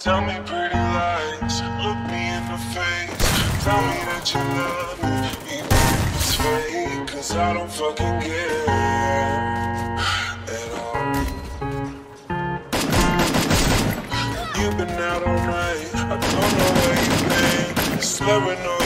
Tell me pretty lies, look me in the face. Tell me that you love me, even if it's fake. Cause I don't fucking care at all. You've been out all night, I don't know where you've been. Slurring on